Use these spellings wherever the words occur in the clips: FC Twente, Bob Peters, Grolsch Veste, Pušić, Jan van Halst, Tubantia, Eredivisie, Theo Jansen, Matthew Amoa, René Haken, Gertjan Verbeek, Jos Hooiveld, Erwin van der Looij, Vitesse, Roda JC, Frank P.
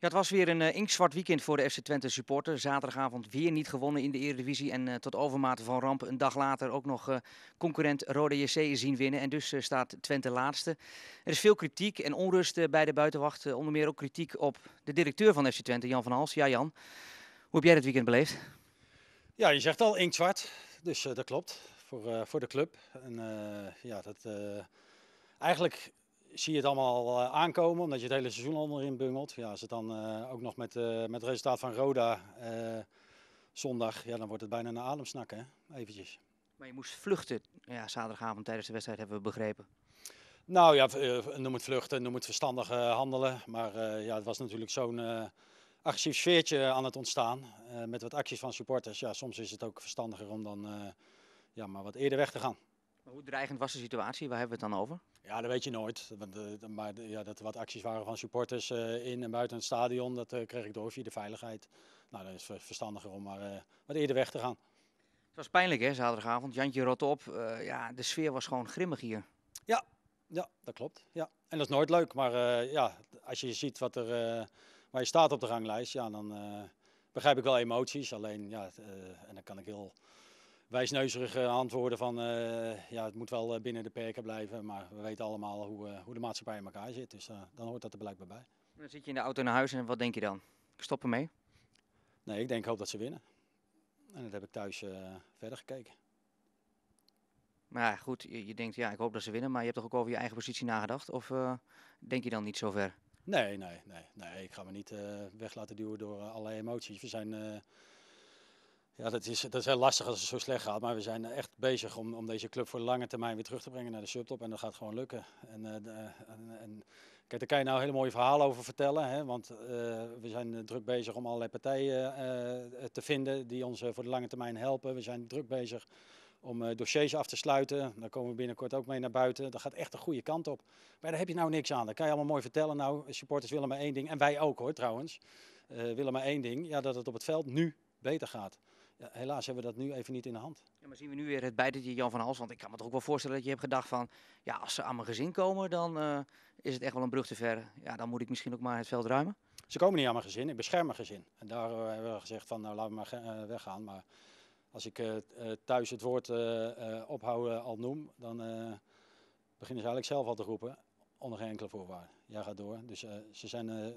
Ja, het was weer een inktzwart weekend voor de FC Twente supporter. Zaterdagavond weer niet gewonnen in de Eredivisie. En tot overmate van ramp een dag later ook nog concurrent Roda JC zien winnen. En dus staat Twente laatste. Er is veel kritiek en onrust bij de buitenwacht. Onder meer ook kritiek op de directeur van FC Twente, Jan van Halst. Ja, Jan, hoe heb jij dit weekend beleefd? Ja, je zegt al inktzwart. Dus dat klopt voor de club. En ja, dat eigenlijk... zie je het allemaal aankomen, omdat je het hele seizoen onderin bungelt. Ja, als het dan ook nog met het resultaat van Roda zondag, ja, dan wordt het bijna een ademsnak, hè? Eventjes. Maar je moest vluchten, ja, zaterdagavond tijdens de wedstrijd, hebben we begrepen. Nou ja, noem het vluchten, noem het verstandig handelen. Maar ja, het was natuurlijk zo'n agressief sfeertje aan het ontstaan. Met wat acties van supporters. Ja, soms is het ook verstandiger om dan ja, maar wat eerder weg te gaan. Hoe dreigend was de situatie? Waar hebben we het dan over? Ja, dat weet je nooit. Maar ja, dat er wat acties waren van supporters in en buiten het stadion, dat kreeg ik door via de veiligheid. Nou, dat is verstandiger om maar wat eerder weg te gaan. Het was pijnlijk, hè, zaterdagavond. Jantje rotte op. Ja, de sfeer was gewoon grimmig hier. Ja, ja, dat klopt. Ja. En dat is nooit leuk. Maar ja, als je ziet wat er, waar je staat op de ranglijst, ja, dan begrijp ik wel emoties. Alleen, ja, en dan kan ik heel... wijsneuzerige antwoorden van ja, het moet wel binnen de perken blijven, maar we weten allemaal hoe de maatschappij in elkaar zit, dus dan hoort dat er blijkbaar bij. Dan zit je in de auto naar huis en wat denk je dan? Ik stop ermee? Nee, ik denk hoop dat ze winnen. En dat heb ik thuis verder gekeken. Maar ja, goed, je denkt ja, ik hoop dat ze winnen, maar je hebt toch ook over je eigen positie nagedacht? Of denk je dan niet zo ver? Nee, ik ga me niet weg laten duwen door allerlei emoties. We zijn... ja, dat is heel lastig als het zo slecht gaat, maar we zijn echt bezig om deze club voor de lange termijn weer terug te brengen naar de subtop en dat gaat gewoon lukken. En kijk, daar kan je nou hele mooie verhalen over vertellen, hè, want we zijn druk bezig om allerlei partijen te vinden die ons voor de lange termijn helpen. We zijn druk bezig om dossiers af te sluiten, daar komen we binnenkort ook mee naar buiten. Dat gaat echt de goede kant op, maar daar heb je nou niks aan, dat kan je allemaal mooi vertellen. Nou, supporters willen maar één ding, en wij ook hoor trouwens, willen maar één ding, ja, dat het op het veld nu beter gaat. Ja, helaas hebben we dat nu even niet in de hand. Ja, maar zien we nu weer het bijtetje Jan van Halst? Want ik kan me toch ook wel voorstellen dat je hebt gedacht van... ja, als ze aan mijn gezin komen, dan is het echt wel een brug te ver. Ja, dan moet ik misschien ook maar het veld ruimen. Ze komen niet aan mijn gezin, ik bescherm mijn gezin. En daar hebben we gezegd van, nou laten we maar weggaan. Maar als ik thuis het woord ophouden al noem... dan beginnen ze eigenlijk zelf al te roepen, onder geen enkele voorwaarde. Jij gaat door, dus ze zijn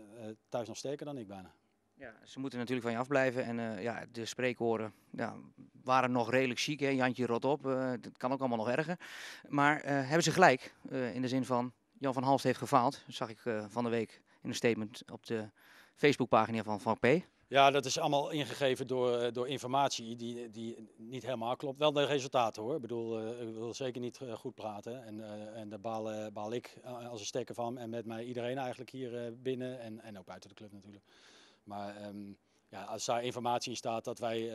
thuis nog sterker dan ik bijna. Ja, ze moeten natuurlijk van je afblijven en ja, de spreekwoorden ja, waren nog redelijk chic, hè? Jantje rot op, dat kan ook allemaal nog erger. Maar hebben ze gelijk in de zin van Jan van Halst heeft gefaald, dat zag ik van de week in een statement op de Facebookpagina van Frank P. Ja, dat is allemaal ingegeven door informatie die niet helemaal klopt. Wel de resultaten hoor, ik wil zeker niet goed praten en daar baal ik als een stekker van en met mij iedereen eigenlijk hier binnen en ook buiten de club natuurlijk. Maar ja, als daar informatie in staat dat wij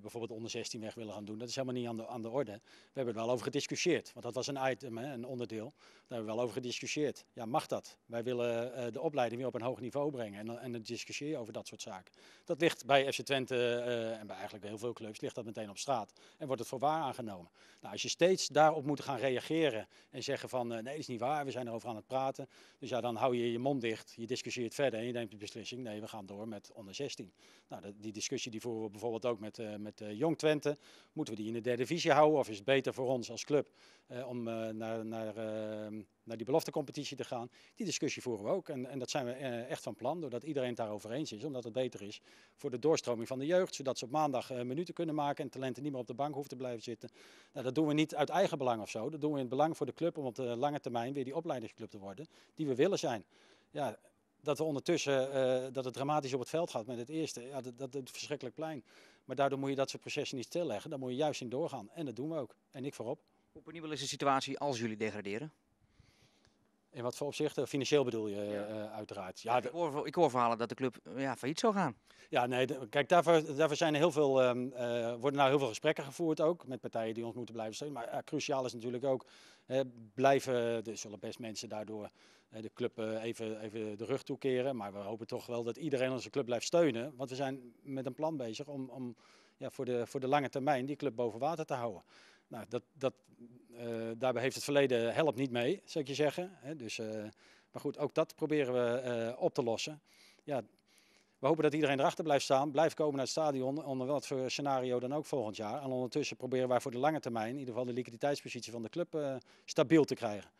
bijvoorbeeld onder 16 weg willen gaan doen, dat is helemaal niet aan de orde. We hebben er wel over gediscussieerd, want dat was een item, hè, een onderdeel. Daar hebben we wel over gediscussieerd. Ja, mag dat? Wij willen de opleiding weer op een hoog niveau brengen en dan discussieer je over dat soort zaken. Dat ligt bij FC Twente en bij eigenlijk heel veel clubs, ligt dat meteen op straat en wordt het voor waar aangenomen. Nou, als je steeds daarop moet gaan reageren en zeggen van nee, dat is niet waar, we zijn erover aan het praten. Dus ja, dan hou je je mond dicht, je discussieert verder en je neemt de beslissing, nee, we gaan door met onder 16. Nou, die discussie die voeren we bijvoorbeeld ook met Jong Twente. Moeten we die in de derde divisie houden of is het beter voor ons als club om naar die beloftecompetitie te gaan? Die discussie voeren we ook en dat zijn we echt van plan, doordat iedereen het daarover eens is. Omdat het beter is voor de doorstroming van de jeugd, zodat ze op maandag minuten kunnen maken en talenten niet meer op de bank hoeven te blijven zitten. Nou, dat doen we niet uit eigen belang of zo, dat doen we in het belang voor de club om op de lange termijn weer die opleidingsclub te worden die we willen zijn. Ja, dat we ondertussen, dat het dramatisch op het veld gaat met het eerste, ja, dat doet verschrikkelijk pijn. Maar daardoor moet je dat soort processen niet stilleggen, daar moet je juist in doorgaan. En dat doen we ook. En ik voorop. Hoe penibel is de situatie als jullie degraderen? In wat voor opzichten? Financieel bedoel je uiteraard. Ja, ik hoor verhalen dat de club ja, failliet zou gaan. Ja, nee, kijk, daarvoor zijn heel veel, worden nou heel veel gesprekken gevoerd ook met partijen die ons moeten blijven steunen. Maar cruciaal is natuurlijk ook, er zullen best mensen daardoor de club even de rug toekeren. Maar we hopen toch wel dat iedereen onze club blijft steunen. Want we zijn met een plan bezig om ja, voor de lange termijn die club boven water te houden. Nou, daarbij heeft het verleden helpt niet mee, zou ik je zeggen. Hè? Dus, maar goed, ook dat proberen we op te lossen. Ja, We hopen dat iedereen erachter blijft staan, blijft komen naar het stadion, onder wat voor scenario dan ook volgend jaar. En ondertussen proberen wij voor de lange termijn in ieder geval de liquiditeitspositie van de club stabiel te krijgen.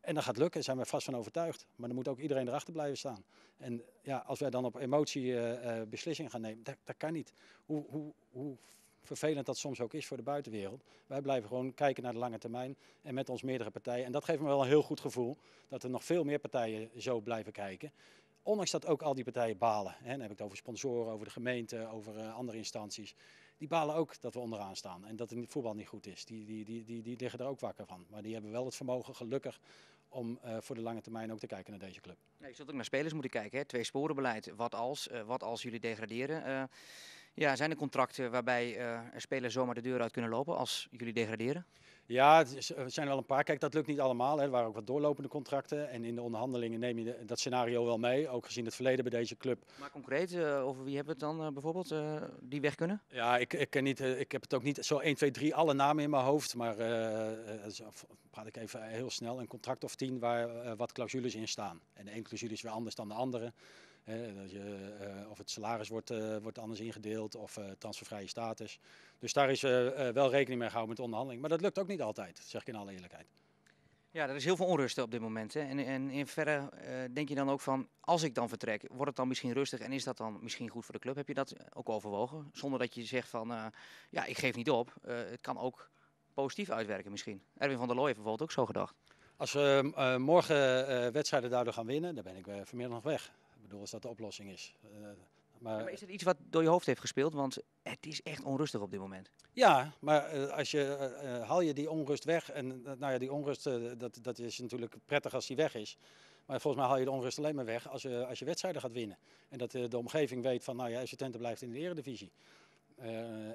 En dat gaat lukken, daar zijn we vast van overtuigd. Maar dan moet ook iedereen erachter blijven staan. En ja, als wij dan op emotie beslissingen gaan nemen, dat kan niet. Hoe vervelend dat soms ook is voor de buitenwereld. Wij blijven gewoon kijken naar de lange termijn en met ons meerdere partijen. En dat geeft me wel een heel goed gevoel dat er nog veel meer partijen zo blijven kijken. Ondanks dat ook al die partijen balen. Hè. Dan heb ik het over sponsoren, over de gemeente, over andere instanties. Die balen ook dat we onderaan staan en dat het voetbal niet goed is. Die liggen er ook wakker van. Maar die hebben wel het vermogen, gelukkig, om voor de lange termijn ook te kijken naar deze club. Ja, je zult ook naar spelers moeten kijken, hè? Twee sporenbeleid. Wat als jullie degraderen? Ja, zijn er contracten waarbij spelers zomaar de deur uit kunnen lopen als jullie degraderen? Ja, er zijn wel een paar. Kijk, dat lukt niet allemaal. Hè. Er waren ook wat doorlopende contracten. En in de onderhandelingen neem je dat scenario wel mee. Ook gezien het verleden bij deze club. Maar concreet, over wie hebben we het dan bijvoorbeeld? Die weg kunnen? Ja, ik heb het ook niet zo 1, 2, 3 alle namen in mijn hoofd. Maar praat ik even heel snel. Een contract of 10 waar wat clausules in staan. En de ene clausule is weer anders dan de andere. Dat je, of het salaris wordt anders ingedeeld of transfervrije status. Dus daar is wel rekening mee gehouden met de onderhandeling. Maar dat lukt ook niet altijd, zeg ik in alle eerlijkheid. Ja, er is heel veel onrust op dit moment. Hè? En in verre denk je dan ook van, als ik dan vertrek, wordt het dan misschien rustig en is dat dan misschien goed voor de club? Heb je dat ook overwogen? Zonder dat je zegt van, ja, ik geef niet op. Het kan ook positief uitwerken misschien. Erwin van der Looij heeft bijvoorbeeld ook zo gedacht. Als we morgen wedstrijden daardoor gaan winnen, dan ben ik vanmiddag nog weg. Ik bedoel, als dat de oplossing is. Maar is het iets wat door je hoofd heeft gespeeld? Want het is echt onrustig op dit moment. Ja, maar haal je die onrust weg. En nou ja, die onrust, dat is natuurlijk prettig als die weg is. Maar volgens mij haal je de onrust alleen maar weg als je wedstrijden gaat winnen. En dat de omgeving weet van, nou ja, FC Twente blijft in de Eredivisie.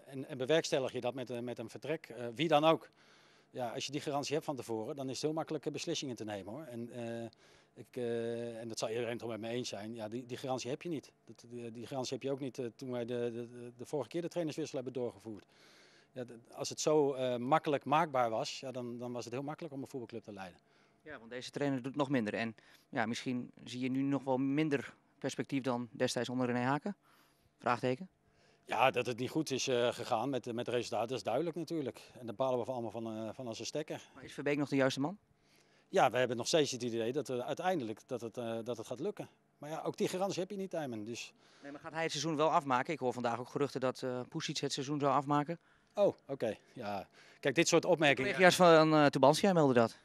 En bewerkstellig je dat met een vertrek, wie dan ook. Ja, als je die garantie hebt van tevoren, dan is het heel makkelijk beslissingen te nemen, hoor. En dat zal iedereen toch met me eens zijn. Ja, die garantie heb je niet. Die garantie heb je ook niet toen wij de vorige keer de trainerswissel hebben doorgevoerd. Ja, als het zo makkelijk maakbaar was, ja, dan was het heel makkelijk om een voetbalclub te leiden. Ja, want deze trainer doet nog minder. En ja, misschien zie je nu nog wel minder perspectief dan destijds onder René Haken? Vraagteken? Ja, dat het niet goed is gegaan met de resultaten, dat is duidelijk natuurlijk. En daar balen we allemaal van als een stekker. Maar is Verbeek nog de juiste man? Ja, we hebben nog steeds het idee dat we uiteindelijk dat het gaat lukken. Maar ja, ook die garantie heb je niet, Tijmen. Dus... Nee, maar gaat hij het seizoen wel afmaken? Ik hoor vandaag ook geruchten dat Pušić het seizoen zou afmaken. Oh, oké. Okay. Ja. Kijk, dit soort opmerkingen... De collega's van Tubantia meldde dat.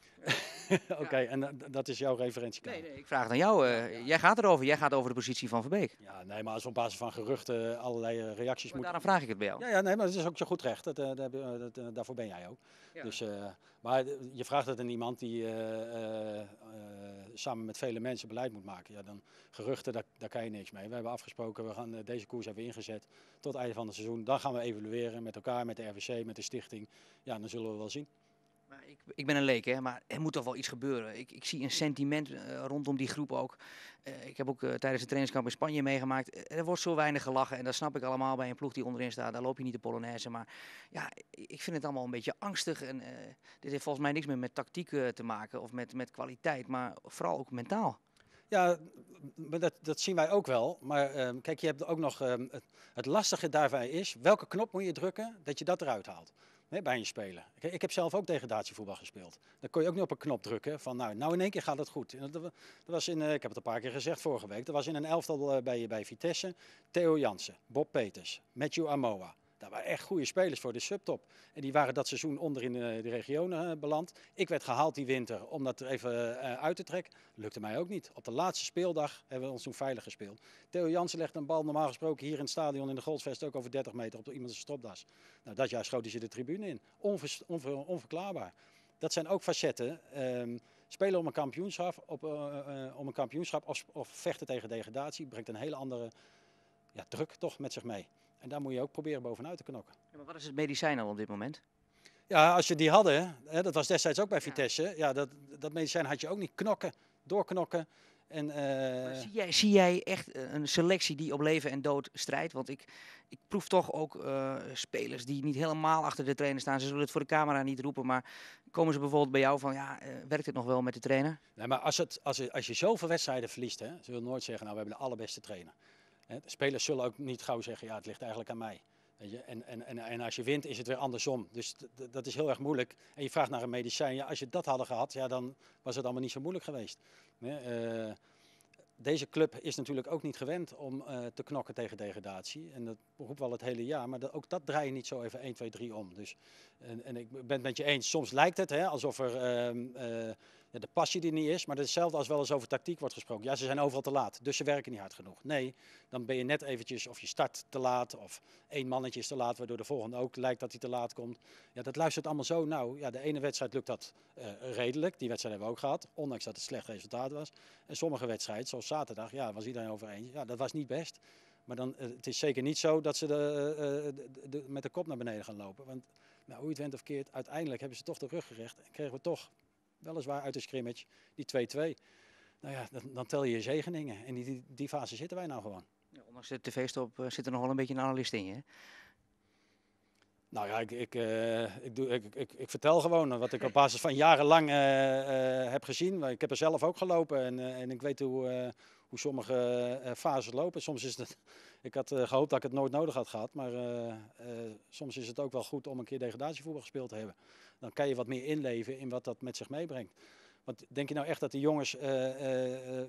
Oké, okay, ja. En dat is jouw referentiekader. Nee, ik vraag het aan jou. Ja. Jij gaat erover. Jij gaat over de positie van Verbeek. Ja, nee, maar als we op basis van geruchten allerlei reacties moeten... Daarom vraag ik het bij jou. Ja, ja, nee, maar dat is ook zo goed recht. Daarvoor ben jij ook. Ja. Dus, maar je vraagt het aan iemand die samen met vele mensen beleid moet maken. Ja, dan geruchten, daar kan je niks mee. We hebben afgesproken, we gaan deze koers hebben ingezet tot het einde van het seizoen. Dan gaan we evalueren met elkaar, met de RVC, met de stichting. Ja, dan zullen we wel zien. Maar ik ben een leek, hè, maar er moet toch wel iets gebeuren. Ik zie een sentiment rondom die groep ook. Ik heb ook tijdens het trainingskamp in Spanje meegemaakt. Er wordt zo weinig gelachen en dat snap ik allemaal bij een ploeg die onderin staat. Daar loop je niet de Polonaise, maar ja, ik vind het allemaal een beetje angstig. En dit heeft volgens mij niks meer met tactiek te maken of met kwaliteit, maar vooral ook mentaal. Ja, dat zien wij ook wel. Maar kijk, je hebt ook nog het lastige daarbij is, welke knop moet je drukken dat je dat eruit haalt? Nee, bij een speler. Ik heb zelf ook degradatievoetbal gespeeld. Dan kon je ook niet op een knop drukken van nou in één keer gaat het goed. Dat was in, ik heb het een paar keer gezegd vorige week. Dat was in een elftal bij Vitesse. Theo Jansen, Bob Peters, Matthew Amoa. Dat waren echt goede spelers voor de subtop. En die waren dat seizoen onderin de regionen beland. Ik werd gehaald die winter om dat even uit te trekken. Lukte mij ook niet. Op de laatste speeldag hebben we ons toen veilig gespeeld. Theo Jansen legt een bal normaal gesproken hier in het stadion in de Grolsch Veste ook over 30 meter op iemand zijn stropdas. Nou, dat jaar schoten ze de tribune in. Onverklaarbaar. Dat zijn ook facetten. Spelen om een kampioenschap, of vechten tegen degradatie brengt een hele andere druk toch met zich mee. En daar moet je ook proberen bovenuit te knokken. Ja, maar wat is het medicijn al op dit moment? Ja, als je die hadden, hè, dat was destijds ook bij Vitesse. Ja, dat medicijn had je ook niet. Knokken, doorknokken. En, zie jij echt een selectie die op leven en dood strijdt? Want ik proef toch ook spelers die niet helemaal achter de trainer staan. Ze zullen het voor de camera niet roepen, maar komen ze bijvoorbeeld bij jou van, ja, werkt het nog wel met de trainer? Nee, maar als je zoveel wedstrijden verliest, hè, ze wil nooit zeggen, nou, we hebben de allerbeste trainer. De spelers zullen ook niet gauw zeggen, ja, het ligt eigenlijk aan mij. Weet je? En als je wint is het weer andersom. Dus dat is heel erg moeilijk. En je vraagt naar een medicijn. Ja, als je dat hadden gehad, ja, dan was het allemaal niet zo moeilijk geweest. Nee, deze club is natuurlijk ook niet gewend om te knokken tegen degradatie. En dat roepen we al het hele jaar. Maar ook dat draai je niet zo even 1, 2, 3 om. Dus, en ik ben het met je eens. Soms lijkt het alsof er de passie die niet is. Maar dat is hetzelfde als wel eens over tactiek wordt gesproken. Ja, ze zijn overal te laat. Dus ze werken niet hard genoeg. Nee, dan ben je net eventjes of je start te laat. Of één mannetje is te laat. Waardoor de volgende ook lijkt dat hij te laat komt. Ja, dat luistert allemaal zo. Nou, ja, de ene wedstrijd lukt dat redelijk. Die wedstrijd hebben we ook gehad. Ondanks dat het slecht resultaat was. En sommige wedstrijden, zoals zaterdag, ja, was iedereen over eens. Ja, dat was niet best. Maar dan, het is zeker niet zo dat ze met de kop naar beneden gaan lopen. Want nou, hoe je het went of keert, uiteindelijk hebben ze toch de rug gerecht. En kregen we toch, weliswaar uit de scrimmage, die 2-2. Nou ja, dan tel je je zegeningen. En die fase zitten wij nou gewoon. Ja, ondanks de tv-stop zit er nog wel een beetje een analist in je. Nou ja, ik vertel gewoon wat ik op basis van jarenlang heb gezien. Ik heb er zelf ook gelopen en ik weet hoe sommige fases lopen. Soms is het, ik had gehoopt dat ik het nooit nodig had gehad, maar soms is het ook wel goed om een keer degradatievoetbal gespeeld te hebben. Dan kan je wat meer inleven in wat dat met zich meebrengt. Want denk je nou echt dat die jongens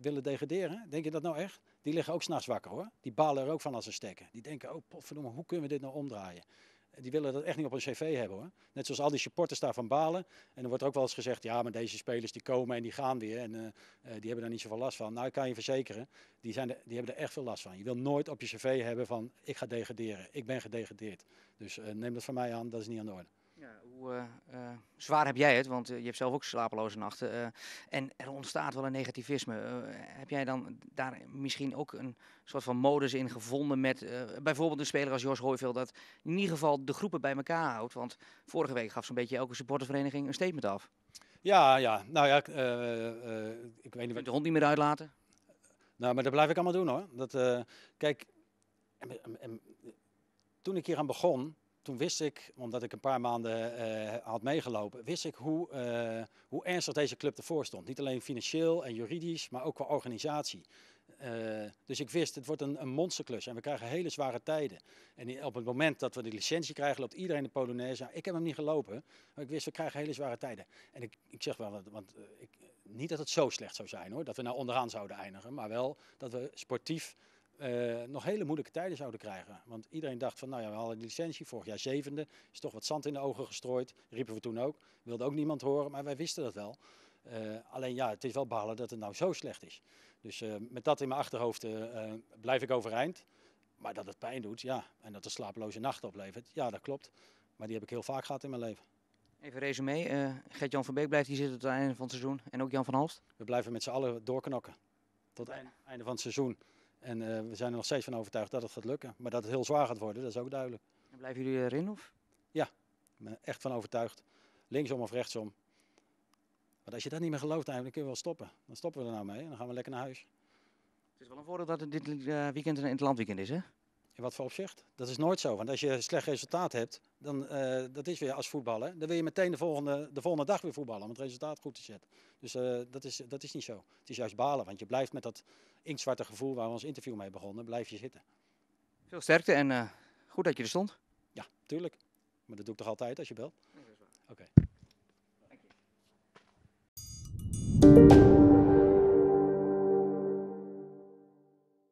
willen degraderen? Denk je dat nou echt? Die liggen ook 's nachts wakker hoor. Die balen er ook van als ze stekken. Die denken, oh potverdomme, hoe kunnen we dit nou omdraaien? Die willen dat echt niet op hun cv hebben hoor. Net zoals al die supporters daarvan balen. En er wordt ook wel eens gezegd, ja maar deze spelers die komen en die gaan weer. En die hebben daar niet zoveel last van. Nou, ik kan je verzekeren, die hebben er echt veel last van. Je wil nooit op je cv hebben van, ik ga degraderen. Ik ben gedegradeerd. Dus neem dat van mij aan, dat is niet aan de orde. Ja, hoe zwaar heb jij het? Want je hebt zelf ook slapeloze nachten. En er ontstaat wel een negativisme. Heb jij dan daar misschien ook een soort van modus in gevonden met bijvoorbeeld een speler als Jos Hooiveld dat in ieder geval de groepen bij elkaar houdt? Want vorige week gaf zo'n beetje elke supportervereniging een statement af. Ja. Nou ja, ik weet niet. Je de hond niet meer uitlaten? Nou, maar dat blijf ik allemaal doen hoor. Dat, kijk, toen ik hier aan begon... Toen wist ik, omdat ik een paar maanden had meegelopen, wist ik hoe ernstig deze club ervoor stond. Niet alleen financieel en juridisch, maar ook qua organisatie. Dus ik wist, het wordt een monsterklus en we krijgen hele zware tijden. En op het moment dat we de licentie krijgen, loopt iedereen de Polonaise. Nou, ik heb hem niet gelopen, maar ik wist, we krijgen hele zware tijden. En ik zeg wel, want niet dat het zo slecht zou zijn hoor, dat we nou onderaan zouden eindigen, maar wel dat we sportief... nog hele moeilijke tijden zouden krijgen. Want iedereen dacht van, nou ja, we halen de licentie. Vorig jaar 7e, is toch wat zand in de ogen gestrooid. Riepen we toen ook. Wilde ook niemand horen, maar wij wisten dat wel. Alleen ja, het is wel balen dat het nou zo slecht is. Dus met dat in mijn achterhoofd blijf ik overeind. Maar dat het pijn doet, ja. En dat het slapeloze nachten oplevert, ja, dat klopt. Maar die heb ik heel vaak gehad in mijn leven. Even resume. Gertjan Verbeek blijft hier zitten tot het einde van het seizoen. En ook Jan van Halst? We blijven met z'n allen doorknokken. Tot het einde van het seizoen. En we zijn er nog steeds van overtuigd dat het gaat lukken. Maar dat het heel zwaar gaat worden, dat is ook duidelijk. En blijven jullie erin of? Ja, ik ben echt van overtuigd. Linksom of rechtsom. Want als je dat niet meer gelooft, dan kun je wel stoppen. Dan stoppen we er nou mee en dan gaan we lekker naar huis. Het is wel een voordeel dat het dit weekend een interlandweekend is, hè? In wat voor opzicht? Dat is nooit zo. Want als je een slecht resultaat hebt, dan dat is weer als voetballen. Dan wil je meteen de volgende dag weer voetballen om het resultaat goed te zetten. Dus dat is niet zo. Het is juist balen, want je blijft met dat inktzwarte gevoel waar we ons interview mee begonnen, blijf je zitten. Veel sterkte en goed dat je er stond. Ja, tuurlijk. Maar dat doe ik toch altijd als je belt? Oké.